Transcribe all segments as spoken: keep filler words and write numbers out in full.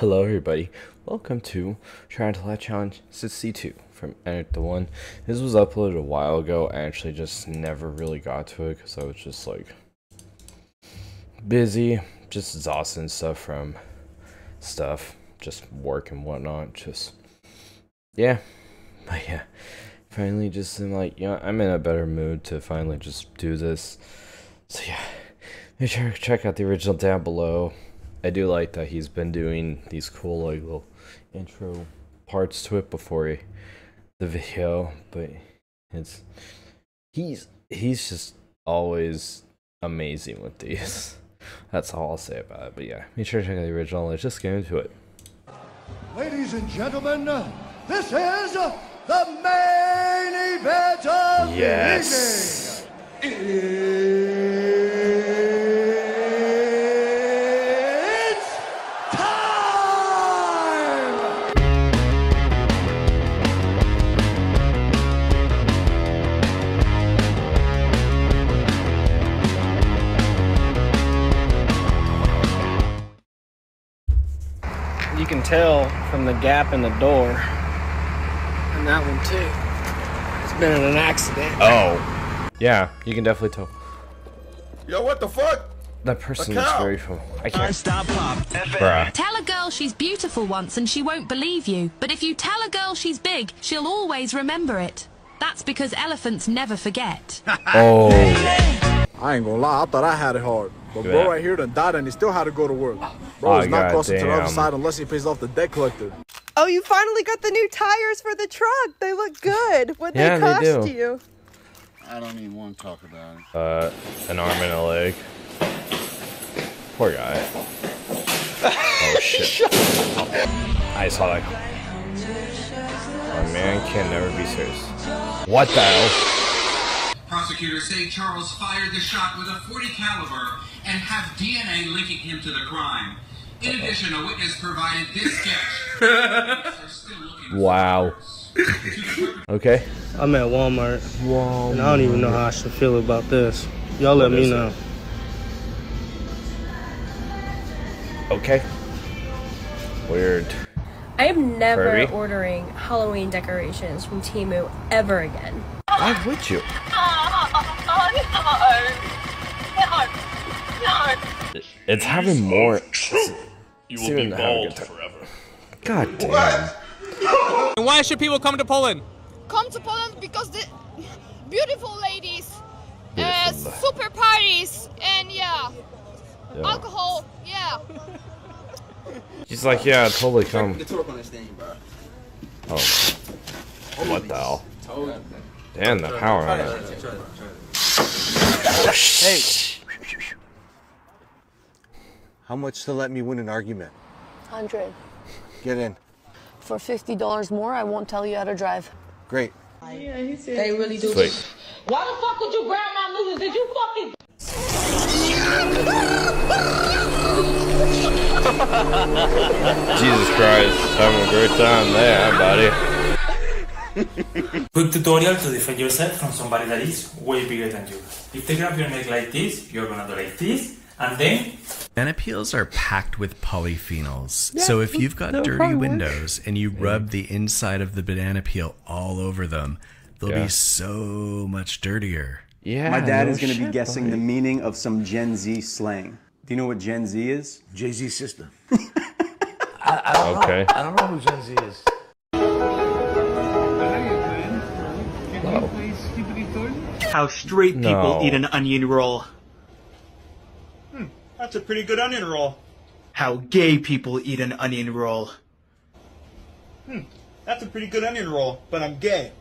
Hello everybody, welcome to Trying to Life Challenge sixty-two from AdikTheOne. This was uploaded a while ago. I actually just never really got to it because I was just like busy, just exhausting stuff from stuff, just work and whatnot, just yeah. But yeah, finally just in like, you know, I'm in a better mood to finally just do this. So yeah, make sure to check out the original down below. I do like that he's been doing these cool like little intro parts to it before he, the video, but it's he's he's just always amazing with these. That's all I'll say about it. But yeah, make sure to check out the original. Let's just get into it. Ladies and gentlemen, this is the main event of yes. the evening. It You can tell from the gap in the door, and that one too, it's been in an accident. Oh, yeah, you can definitely tell. Yo, what the fuck? That person is very full. I can't stop pop. Bruh. Tell a girl she's beautiful once, and she won't believe you. But if you tell a girl she's big, she'll always remember it. That's because elephants never forget. Oh. I ain't gonna lie, I thought I had it hard. But bro right here done died and he still had to go to work. Bro is oh, not God crossing damn. to the other side unless he pays off the debt collector. Oh, you finally got the new tires for the truck. They look good. What yeah, they cost they you? I don't even want to talk about it. Uh, an arm and a leg. Poor guy. Oh shit. I saw that. Our man can never be serious. What the hell? Prosecutors say Charles fired the shot with a forty caliber and have D N A linking him to the crime. In addition, a witness provided this sketch. Wow. Okay. I'm at Walmart. Walmart. And I don't even know how I should feel about this. Y'all let me know. Okay. Weird. I am never Furry. ordering Halloween decorations from Temu ever again. Why would you? No, no, no. It's having more. You will be bald forever. God damn. What? And why should people come to Poland? Come to Poland because the beautiful ladies, beautiful. Uh, super parties, and yeah, yeah. alcohol, yeah. She's like, yeah, totally come. Oh, what the hell? Damn, the power on it. Hey. How much to let me win an argument? one hundred. Get in. For fifty dollars more, I won't tell you how to drive. Great. Yeah, he's serious. They really do. Sweet. Why the fuck would you grab my losers? Did you fucking... Jesus Christ, having a great time there, buddy. Quick tutorial to defend yourself from somebody that is way bigger than you. If they grab your neck like this, you're gonna do like this, and then... Banana peels are packed with polyphenols, yeah, so if you've got no dirty problem. windows and you rub yeah. the inside of the banana peel all over them, they'll yeah. be so much dirtier. Yeah. My dad no is gonna shit, be guessing buddy. the meaning of some Gen Z slang. Do you know what Gen Z is? Jay-Z sister. I, I don't okay. know. I don't know who Gen Z is. How straight people no. eat an onion roll. Hmm, that's a pretty good onion roll. How gay people eat an onion roll. Hmm, that's a pretty good onion roll, but I'm gay.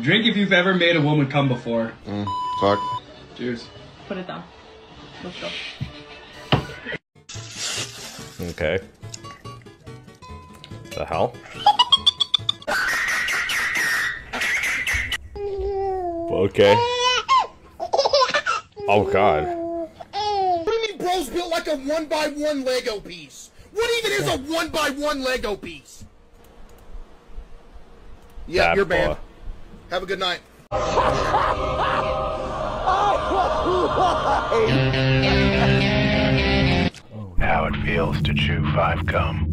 Drink if you've ever made a woman come before. Mm, fuck. Cheers. Put it down. Let's go. Okay. The hell? Okay. Oh God. What do you mean bro's built like a one by one Lego piece? What even is a one by one Lego piece? Yeah, Bad you're banned. Boy. Have a good night. Oh, how it feels to chew five gum.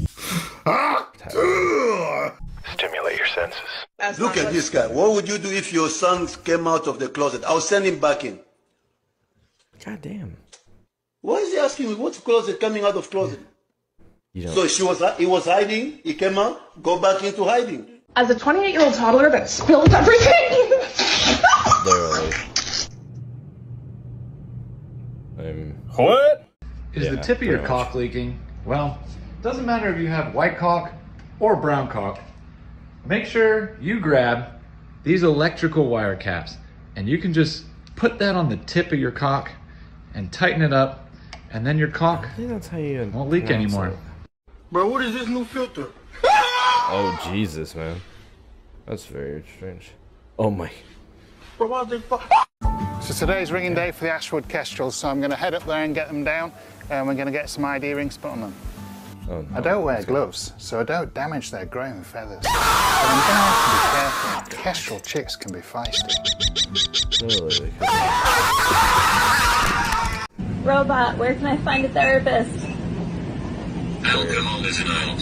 Stimulate your senses. That's Look at this guy. What would you do if your son came out of the closet? I'll send him back in. God damn. Why is he asking me what's closet, coming out of closet? You so she was, he was hiding, he came out, go back into hiding. As a twenty-eight-year-old toddler that spilled everything. Literally. Um, what? Is yeah, the tip of your much. cock leaking? Well, it doesn't matter if you have white cock or brown cock. Make sure you grab these electrical wire caps and you can just put that on the tip of your cock and tighten it up, and then your cock I think that's how you won't leak anymore. It. Bro, what is this new filter? Oh, Jesus, man. That's very strange. Oh, my. Bro, why the fuck? So today's ringing day for the Ashwood Kestrels, so I'm going to head up there and get them down, and we're going to get some I D rings put on them. Oh, no. I don't wear gloves, so I don't damage their growing feathers. But I'm going to have to be careful. Kestrel chicks can be feisty. Robot, where can I find a therapist? I'll come on this and I'll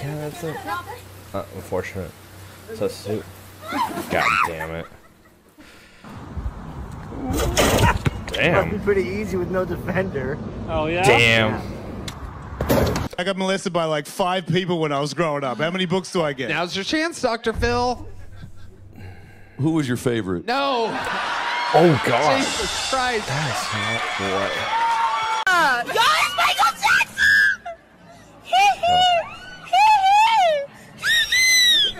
Yeah, that's a... Uh, unfortunate. It's a suit. God damn it. Damn. That'd be pretty easy with no defender. Oh, yeah? Damn. I got molested by like five people when I was growing up. How many books do I get? Now's your chance, Doctor Phil. Who was your favorite? No. Oh, God. Jesus Christ. That's not what. Ah, God, it's Michael Jackson! Hee hee! Hee hee!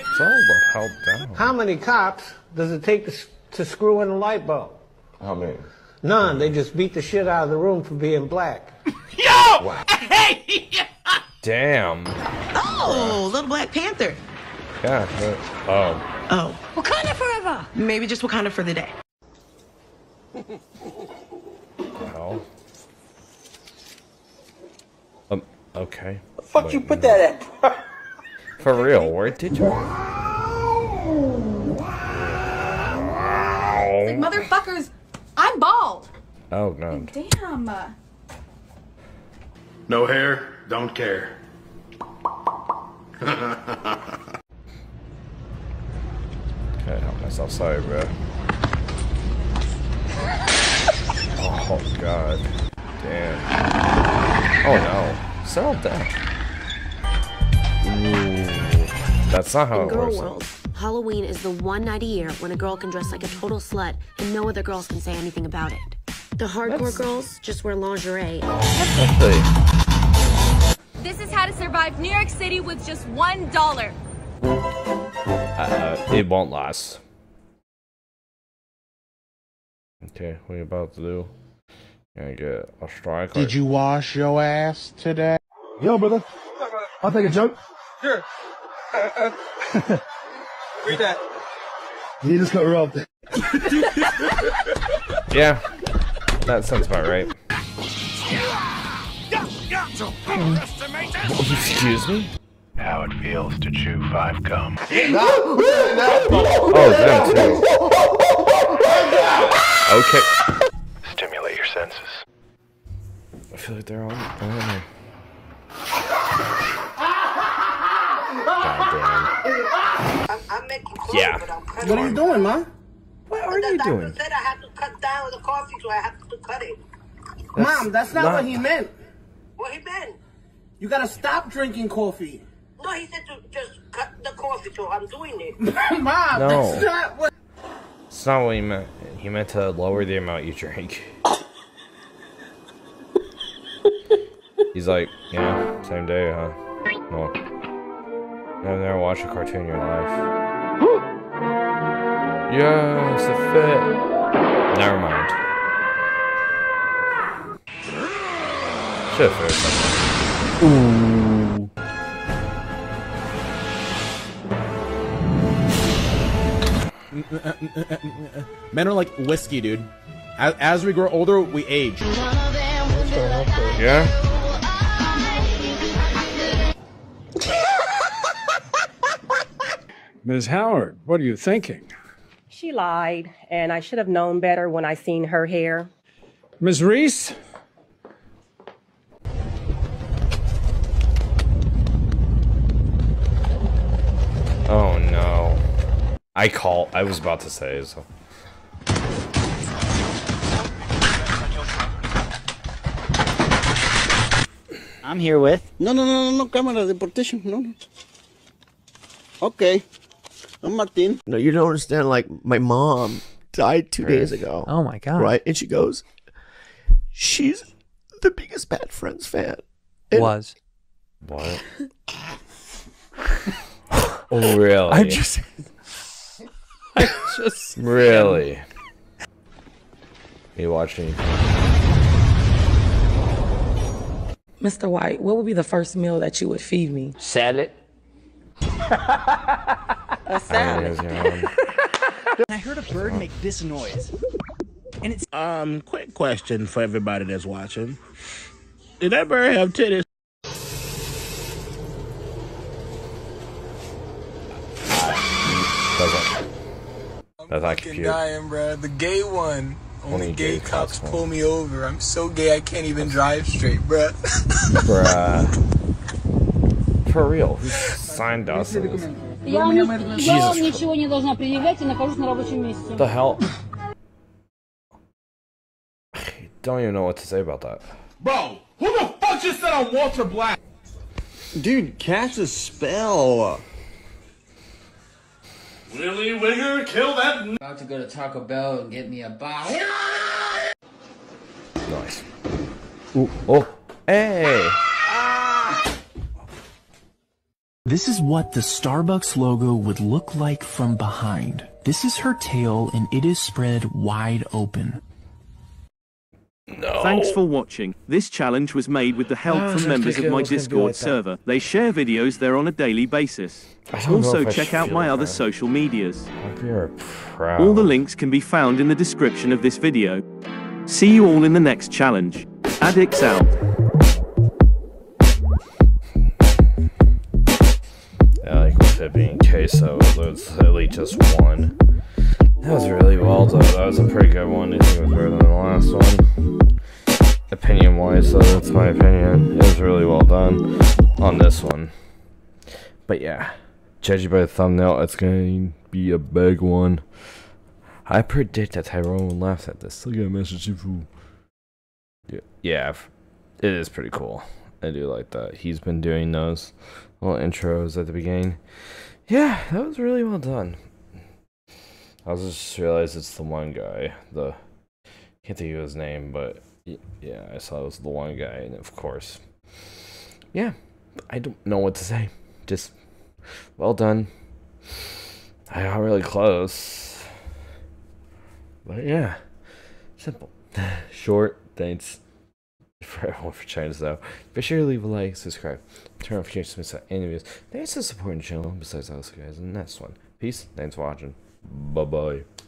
It's all about how down. How many cops does it take to, to screw in a light bulb? How many? None. They just beat the shit out of the room for being black. Yo! Wow. Hey! Damn. Oh, Little Black Panther. Yeah. Oh. Oh. Wakanda forever. Maybe just Wakanda for the day. Wow. Um. Okay. The fuck but, you put that at? For real? Where did you? Wow. Wow. It's like, motherfuckers, I'm bald. Oh no. Damn. No hair, don't care. Can't help myself, sorry, bro. Oh, God. Damn. Oh, no. Settle down. Ooh. That's not how it works. In girl world, Halloween is the one night a year when a girl can dress like a total slut and no other girls can say anything about it. The hardcore That's... girls just wear lingerie. This is how to survive New York City with just one dollar. Uh, it won't last. Okay, what are you about to do? Gonna get a strike. Did you wash your ass today? Yo, brother. I'll take a joke. Sure. Uh, uh. Read that. You just got robbed. Yeah. That sounds about right. Excuse me? How it feels to chew five gum. Oh, them too. Okay. Stimulate your senses. I feel like they're all... Oh. God damn. I'm making coffee, yeah. But I'm cutting. What are you doing, man? What are you doing? The doctor said I had to cut down the coffee, so I had to cut it. That's Mom, that's not, not what he meant. What he meant? You gotta stop drinking coffee. No, he said to just cut the coffee, so I'm doing it. Mom, no. That's not what... It's not what he meant. He meant to lower the amount you drink. He's like, yeah, same day, huh? No. I've never watched a cartoon in your life. Yes, a fit. Never mind. Shit, fair something. Ooh. Men are like whiskey, dude. As, as we grow older, we age. Yeah. Miz Howard, what are you thinking? She lied, and I should have known better when I seen her hair. Miz Reese, I call. I was about to say so. I'm here with. No, no, no, no, no, camera deportation. No, no. Okay. I'm Martin. No, you don't understand. Like, my mom died two days ago. Oh my God. Right? And she goes, she's the biggest Bad Friends fan. And was. What? Oh, really? I just. I just. Really? You watching? Mister White, what would be the first meal that you would feed me? Salad. A salad. I heard a bird make this noise. And it's um quick question for everybody that's watching. Did that bird have titties? That's not cute. I'm dying, bro. The gay one. Only, Only gay, gay cops, cops pull me over. I'm so gay I can't even drive straight, bruh. Bruh. For real. Who signed us? What the hell? I don't even know what to say about that. Bro, who the fuck just said I'm Walter Black? Dude, cast a spell. Willy Wigger, kill that. I'm about to go to Taco Bell and get me a box. Nice. Ooh, oh, hey. Ah! This is what the Starbucks logo would look like from behind. This is her tail, and it is spread wide open. No. Thanks for watching. This challenge was made with the help ah, from members of my Discord like server. They share videos there on a daily basis. Also check out my that. other social medias. All the links can be found in the description of this video. See you all in the next challenge. Adik's out. I like with it being queso, it's literally just one. That was really well though, that was a pretty good one. I think it was better than the last one. Opinion wise, so that's my opinion. It was really well done on this one. But yeah, judging by the thumbnail, it's gonna be a big one. I predict that Tyrone laughs at this. Look at Master Shifu. Yeah, yeah, it is pretty cool. I do like that. He's been doing those little intros at the beginning. Yeah, that was really well done. I just realized it's the one guy, the, can't think of his name, but yeah, I saw it was the one guy, and of course, yeah, I don't know what to say, just, well done, I got really close, but yeah, simple, short, thanks for everyone for joining us though, be sure to leave a like, subscribe, turn on notifications, any videos, thanks for supporting the channel, besides us guys, and that's one, peace, thanks for watching. Bye-bye.